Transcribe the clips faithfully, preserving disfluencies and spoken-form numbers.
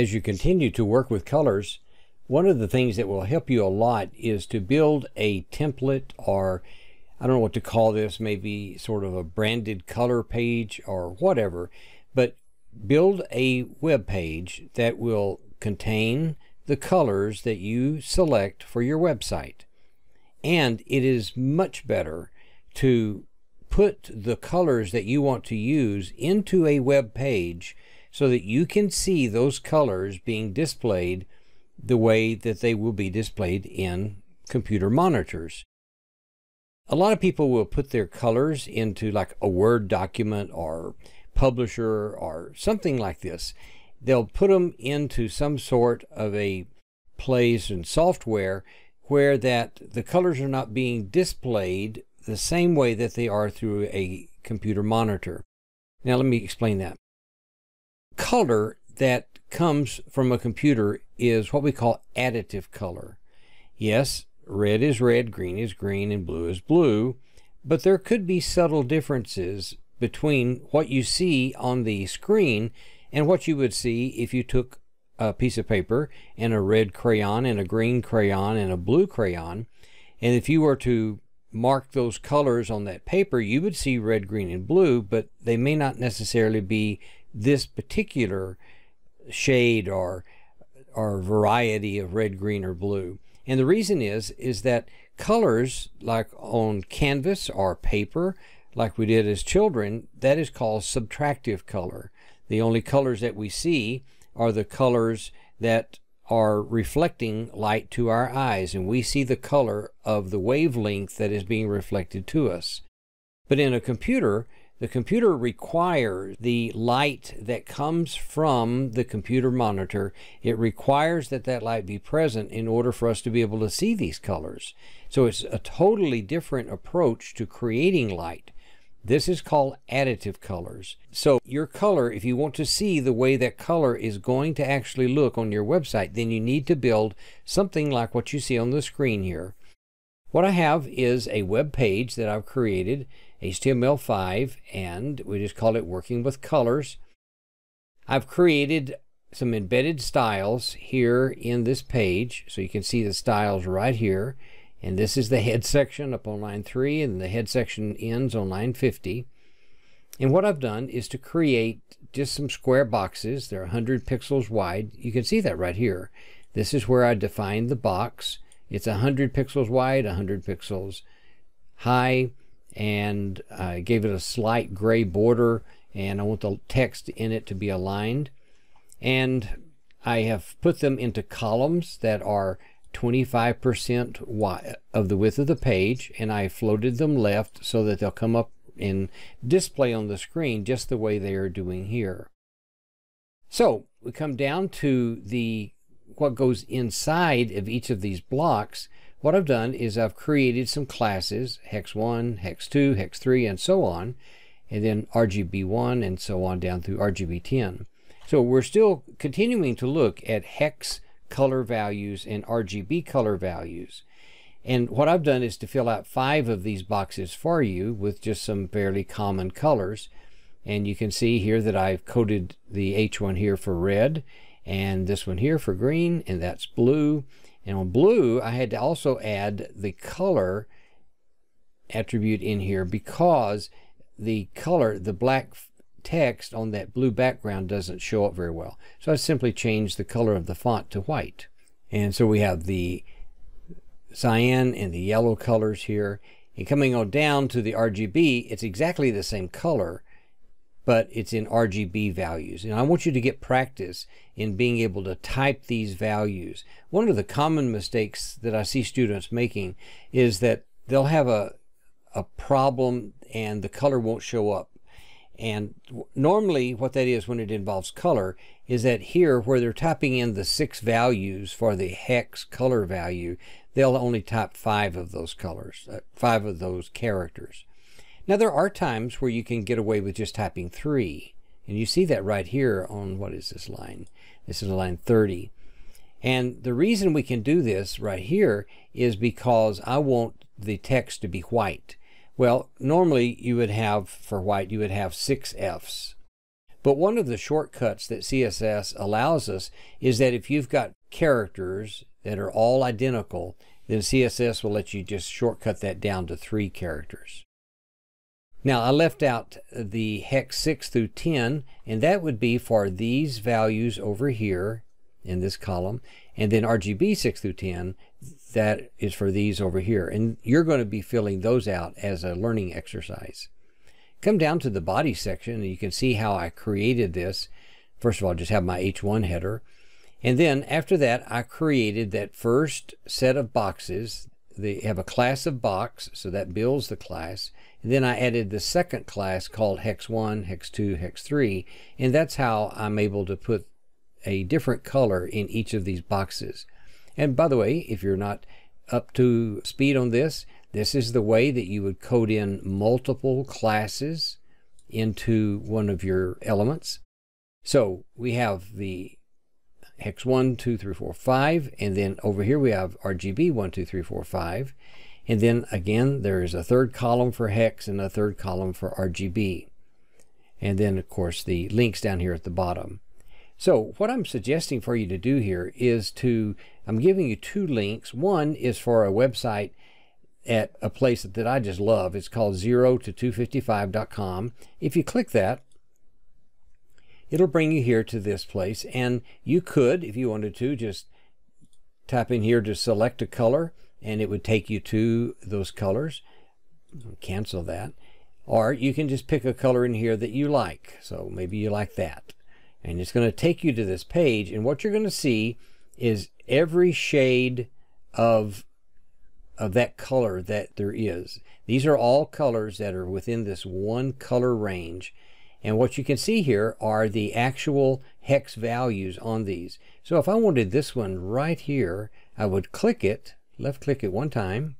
as you continue to work with colors, one of the things that will help you a lot is to build a template, or I don't know what to call this, maybe sort of a branded color page or whatever, but build a web page that will contain the colors that you select for your website. And it is much better to put the colors that you want to use into a web page so that you can see those colors being displayed the way that they will be displayed in computer monitors. A lot of people will put their colors into like a Word document or Publisher or something like this. They'll put them into some sort of a place in software where that the colors are not being displayed the same way that they are through a computer monitor. Now let me explain that. Color that comes from a computer is what we call additive color. Yes, red is red, green is green, and blue is blue, but there could be subtle differences between what you see on the screen and what you would see if you took a piece of paper and a red crayon and a green crayon and a blue crayon, and if you were to mark those colors on that paper, you would see red, green, and blue, but they may not necessarily be this particular shade or or variety of red, green, or blue. And the reason is is that colors, like on canvas or paper, like we did as children, that is called subtractive color. The only colors that we see are the colors that are reflecting light to our eyes, and we see the color of the wavelength that is being reflected to us. But in a computer, the computer requires the light that comes from the computer monitor. It requires that that light be present in order for us to be able to see these colors. So it's a totally different approach to creating light. This is called additive colors. So your color, if you want to see the way that color is going to actually look on your website, then you need to build something like what you see on the screen here. What I have is a web page that I've created, H T M L five, and we just call it Working with Colors. I've created some embedded styles here in this page, so you can see the styles right here. And this is the head section up on line three, and the head section ends on line fifty. And what I've done is to create just some square boxes. They're one hundred pixels wide. You can see that right here. This is where I defined the box. It's one hundred pixels wide, one hundred pixels high, and I gave it a slight gray border, and I want the text in it to be aligned. And I have put them into columns that are twenty-five percent of the width of the page, and I floated them left so that they'll come up and display on the screen just the way they are doing here. So we come down to the what goes inside of each of these blocks. What I've done is I've created some classes, hex one, hex two, hex three, and so on, and then R G B one, and so on down through R G B ten. So we're still continuing to look at hex color values and R G B color values. And what I've done is to fill out five of these boxes for you with just some fairly common colors. And you can see here that I've coded the H one here for red, and this one here for green, and that's blue. And on blue, I had to also add the color attribute in here because the color, the black text on that blue background doesn't show up very well. So I simply changed the color of the font to white. And so we have the cyan and the yellow colors here. And coming on down to the R G B, it's exactly the same color, but it's in R G B values. And I want you to get practice in being able to type these values. One of the common mistakes that I see students making is that they'll have a, a problem and the color won't show up. And normally what that is when it involves color is that here where they're typing in the six values for the hex color value, they'll only type five of those colors, uh, five of those characters. Now there are times where you can get away with just typing three. And you see that right here on, what is this line? This is line thirty. And the reason we can do this right here is because I want the text to be white. Well, normally you would have, for white, you would have six Fs. But one of the shortcuts that C S S allows us is that if you've got characters that are all identical, then C S S will let you just shortcut that down to three characters. Now, I left out the hex six through ten, and that would be for these values over here in this column, and then R G B six through ten, that is for these over here. And you're going to be filling those out as a learning exercise. Come down to the body section, and you can see how I created this. First of all, just have my H one header. And then after that, I created that first set of boxes. They have a class of box, so that builds the class. And then I added the second class called hex one, hex two, hex three. And that's how I'm able to put a different color in each of these boxes. And by the way, if you're not up to speed on this, this is the way that you would code in multiple classes into one of your elements. So we have the hex one, two, three, four, five, and then over here we have R G B one, two, three, four, five. And then again, there is a third column for hex and a third column for R G B. And then of course the links down here at the bottom. So what I'm suggesting for you to do here is to, I'm giving you two links. One is for a website at a place that I just love. It's called zero to two fifty-five dot com. If you click that, it'll bring you here to this place. And you could, if you wanted to, just tap in here to select a color, and it would take you to those colors. Cancel that. Or you can just pick a color in here that you like. So maybe you like that. And it's going to take you to this page, and what you're going to see is every shade of of that color that there is. These are all colors that are within this one color range, and what you can see here are the actual hex values on these. So if I wanted this one right here, I would click it, left click it one time,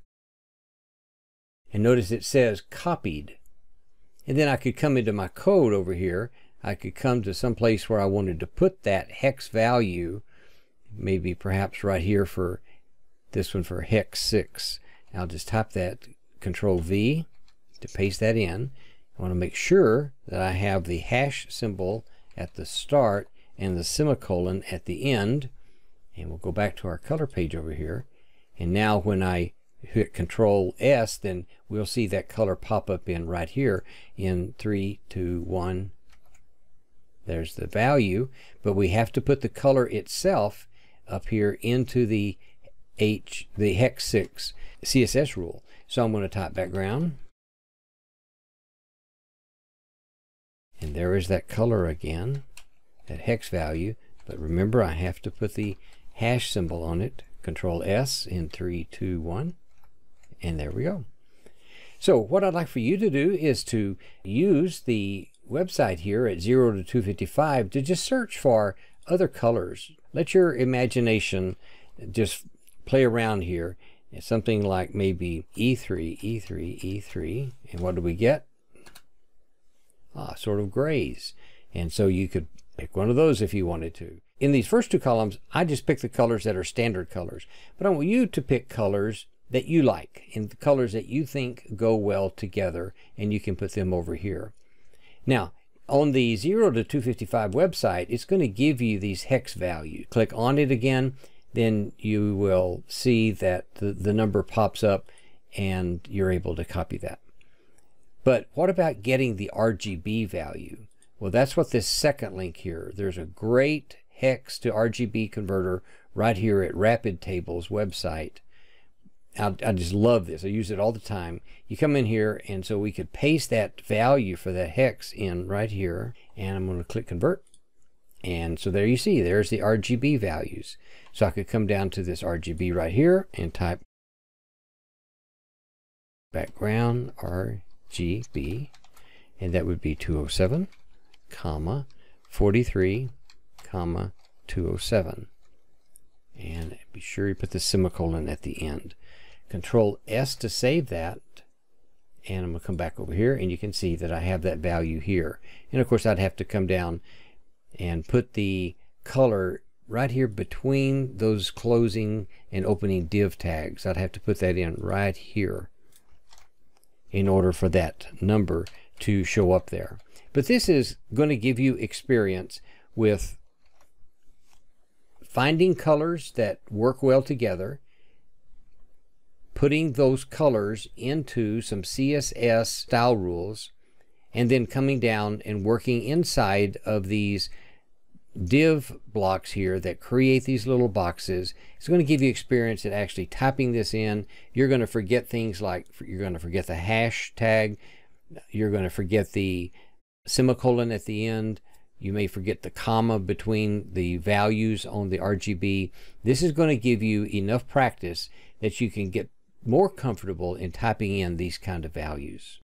and notice it says copied. And then I could come into my code over here. I could come to some place where I wanted to put that hex value, maybe perhaps right here for this one for hex six. I'll just type that, control V to paste that in. I want to make sure that I have the hash symbol at the start and the semicolon at the end. And we'll go back to our color page over here. And now when I hit control S, then we'll see that color pop up in right here in three, two, one. There's the value, but we have to put the color itself up here into the H, the hex six C S S rule. So I'm going to type background. And there is that color again, that hex value. But remember, I have to put the hash symbol on it. Control S in three, two, one. And there we go. So what I'd like for you to do is to use the website here at zero to two fifty-five to just search for other colors. Let your imagination just play around here. It's something like maybe E three, E three, E three. And what do we get? Ah, sort of grays. And so you could pick one of those if you wanted to. In these first two columns, I just picked the colors that are standard colors. But I want you to pick colors that you like and the colors that you think go well together, and you can put them over here. Now, on the zero to two fifty-five website, it's going to give you these hex values. Click on it again, then you will see that the, the number pops up and you're able to copy that. But what about getting the R G B value? Well, that's what this second link here. There's a great hex to R G B converter right here at RapidTables website. I, I just love this. I use it all the time. You come in here, and so we could paste that value for that hex in right here. And I'm going to click convert. And so there you see, there's the R G B values. So I could come down to this R G B right here and type background R G B. And that would be two oh seven, comma, forty-three, comma, two oh seven. And be sure you put the semicolon at the end. Control S to save that, and I'm going to come back over here, and you can see that I have that value here. And of course, I'd have to come down and put the color right here between those closing and opening div tags. I'd have to put that in right here in order for that number to show up there. But this is going to give you experience with finding colors that work well together, putting those colors into some C S S style rules, and then coming down and working inside of these div blocks here that create these little boxes. It's going to give you experience at actually typing this in. You're going to forget things like, you're going to forget the hashtag, you're going to forget the semicolon at the end, you may forget the comma between the values on the R G B. This is going to give you enough practice that you can get more comfortable in typing in these kind of values.